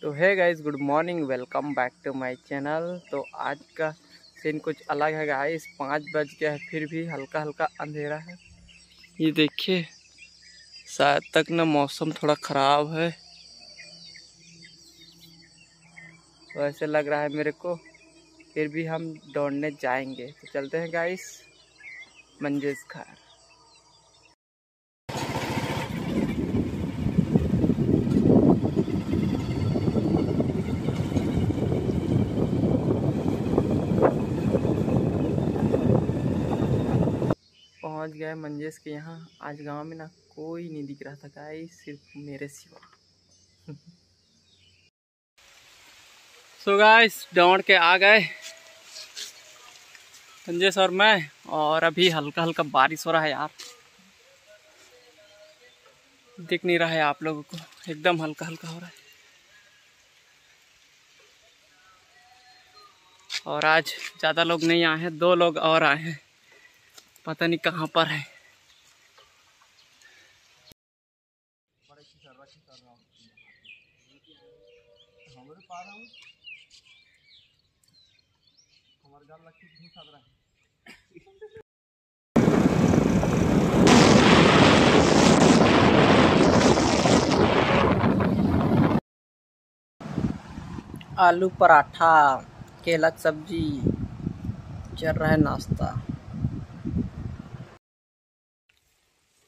तो है guys, good morning, welcome back to my channel. तो आज का सीन कुछ अलग है गाइस। 5 बज गया है, फिर भी हल्का हल्का अंधेरा है। ये देखिए, शायद तक ना मौसम थोड़ा ख़राब है, वैसे लग रहा है मेरे को। फिर भी हम दौड़ने जाएंगे, तो चलते हैं गाइस मंजेश घर। पहुंच गए मंजेश के यहाँ। आज गांव में ना कोई नहीं दिख रहा था गाइस, सिर्फ मेरे सिवा। सो गाइस, दौड़ के आ गए संजेश और मैं, और अभी हल्का हल्का बारिश हो रहा है यार, दिख नहीं रहा है आप लोगों को, एकदम हल्का हल्का हो रहा है। और आज ज़्यादा लोग नहीं आए हैं, 2 लोग और आए हैं, पता नहीं कहाँ पर है। आलू पराठा, केला की सब्जी, चल रहा है नाश्ता।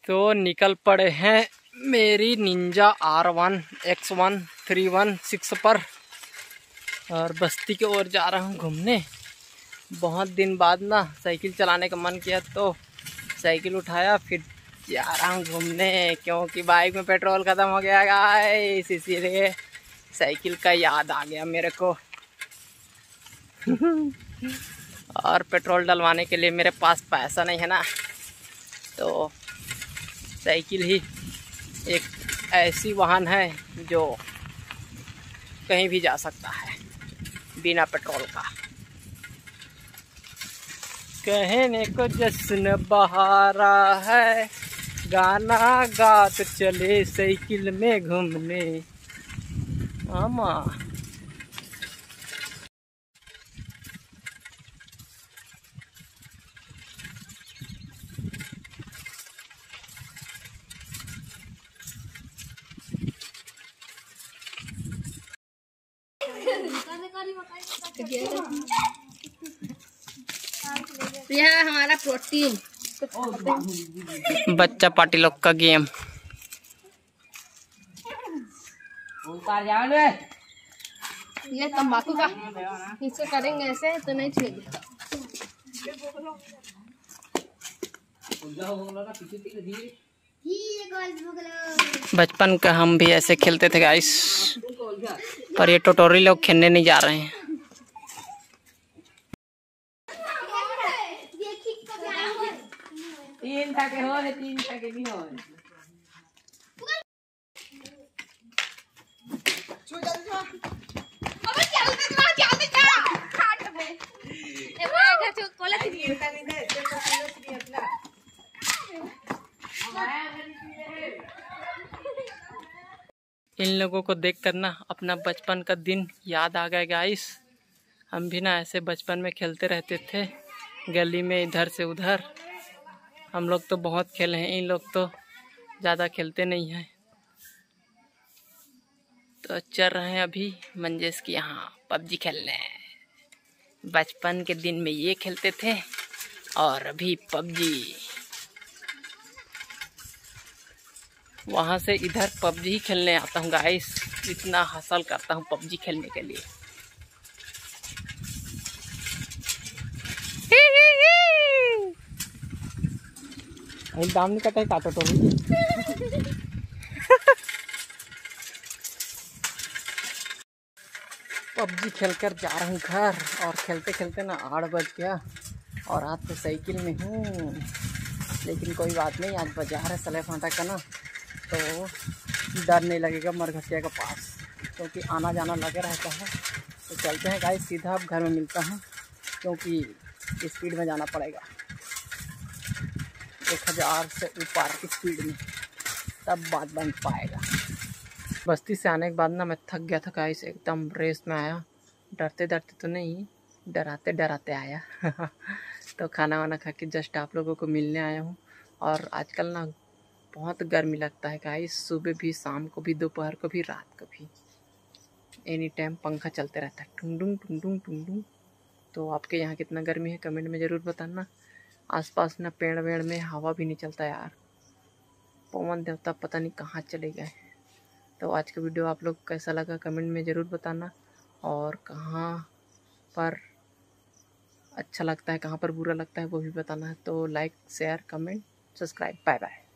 तो निकल पड़े हैं मेरी निंजा R1X1316 पर, और बस्ती की ओर जा रहा हूँ घूमने। बहुत दिन बाद ना साइकिल चलाने का मन किया, तो साइकिल उठाया, फिर जा रहा हूँ घूमने, क्योंकि बाइक में पेट्रोल ख़त्म हो गया गाइस, इसीलिए साइकिल का याद आ गया मेरे को। और पेट्रोल डलवाने के लिए मेरे पास पैसा नहीं है ना, तो साइकिल ही एक ऐसी वाहन है जो कहीं भी जा सकता है बिना पेट्रोल का। कहने को जश्न बहारा है, गाना गा तो चले साइकिल में घूमने। आमा यह हमारा प्रोटीन बच्चा पार्टी लोग का गेम। ये तंबाकू का इससे करेंगे ऐसे तो नहीं छेड़ेगी। बचपन का हम भी ऐसे खेलते थे गाइस, पर ये टोटोरी लोग खेलने नहीं जा रहे हैं। इन लोगों को देखकर ना अपना बचपन का दिन याद आ गया गाइस। हम भी ना ऐसे बचपन में खेलते रहते थे, गली में इधर से उधर। हम लोग तो बहुत खेले हैं, इन लोग तो ज़्यादा खेलते नहीं हैं। तो चल रहे हैं अभी मंजेश के यहाँ PUBG खेलने। बचपन के दिन में ये खेलते थे और अभी PUBG। वहाँ से इधर PUBG ही खेलने आता हूँ गाइस, इतना हासिल करता हूँ PUBG खेलने के लिए। दाम नहीं कटा है काटो टोली। PUBG खेलकर जा रहा हूँ घर, और खेलते खेलते ना 8 बज गया, और आज तो साइकिल में हूँ, लेकिन कोई बात नहीं। आज बाजार है सले फांटा का ना, तो डर नहीं लगेगा मरघटिया के पास, क्योंकि आना जाना लगे रहता है। तो चलते हैं गाइस, सीधा अब घर में मिलता है, क्योंकि स्पीड में जाना पड़ेगा, 1000 से ऊपर स्पीड में। तब बात बन पाएगा। बस्ती से आने के बाद ना मैं थक गया था गाइस, एकदम रेस में आया, डरते डरते तो नहीं, डराते डराते आया तो खाना वाना खा के जस्ट आप लोगों को मिलने आया हूँ। और आजकल ना बहुत गर्मी लगता है गाइस, सुबह भी, शाम को भी, दोपहर को भी, रात को भी, एनी टाइम पंखा चलते रहता है, टुंग डुंग टुंग डुंग टुंग डुंग। तो आपके यहाँ कितना गर्मी है कमेंट में ज़रूर बताना। आसपास ना पेड़ वेड़ में हवा भी नहीं चलता यार, पवन देवता पता नहीं कहाँ चले गए। तो आज का वीडियो आप लोग कैसा लगा कमेंट में ज़रूर बताना, और कहाँ पर अच्छा लगता है, कहाँ पर बुरा लगता है वो भी बताना। तो like share comment subscribe, bye bye.